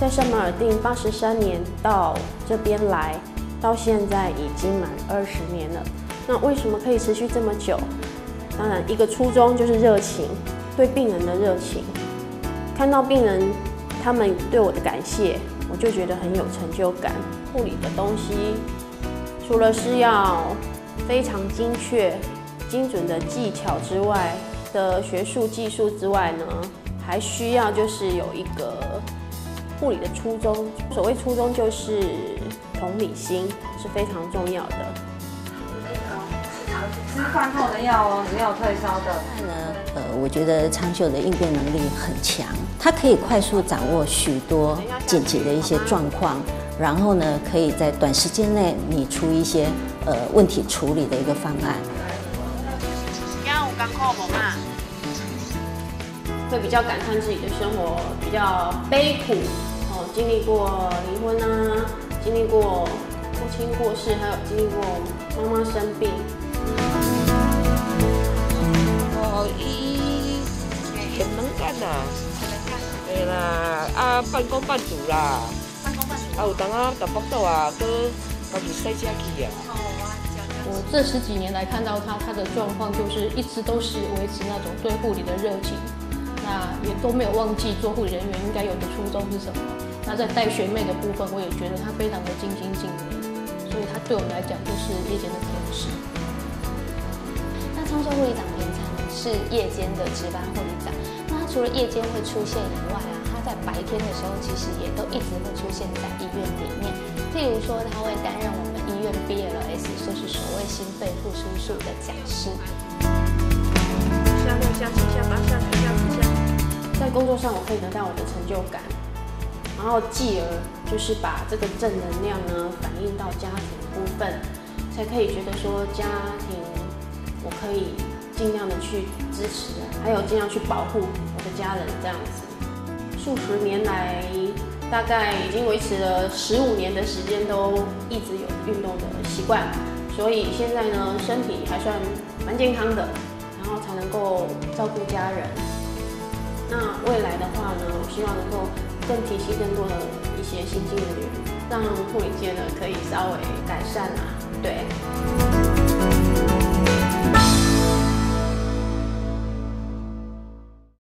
在圣马尔定83年到这边来，到现在已经满20年了。那为什么可以持续这么久？当然，一个初衷就是热情，对病人的热情。看到病人他们对我的感谢，我就觉得很有成就感。护理的东西，除了是要非常精确、精准的技巧之外，的学术技术之外呢，还需要就是有一个护理的初衷。所谓初衷，就是同理心是非常重要的。 吃饭后的药哦，没有退烧的。我觉得昌秀的应变能力很强，他可以快速掌握许多紧急的一些状况，然后呢，可以在短时间内拟出一些问题处理的一个方案。刚刚有讲过我嘛，会比较感叹自己的生活比较悲苦哦，经历过离婚啊，经历过父亲过世，还有经历过妈妈生病。 伊很能干呐，对啦，啊半工半读啦，啊有当啊在北斗啊，搁家己在家去啊。我这10几年来看到他的状况，就是一直都是维持那种对护理的热情，那也都没有忘记做护理人员应该有的初衷是什么。那在带学妹的部分，我也觉得他非常的尽心尽力，所以他对我们来讲就是夜间的天使。那昌秀护理长平常 是夜间的值班护理长，那他除了夜间会出现以外啊，他在白天的时候其实也都一直会出现在医院里面。譬如说，他会担任我们医院 BLS， 就是所谓心肺复苏术的讲师。在工作上，我可以得到我的成就感，然后继而就是把这个正能量呢反映到家庭部分，才可以觉得说家庭我可以 尽量的去支持，还有尽量去保护我的家人，这样子。数十年来，大概已经维持了15年的时间，都一直有运动的习惯，所以现在呢，身体还算蛮健康的，然后才能够照顾家人。那未来的话呢，我希望能够更提携更多的一些新进人员，让护理界呢可以稍微改善啊，对。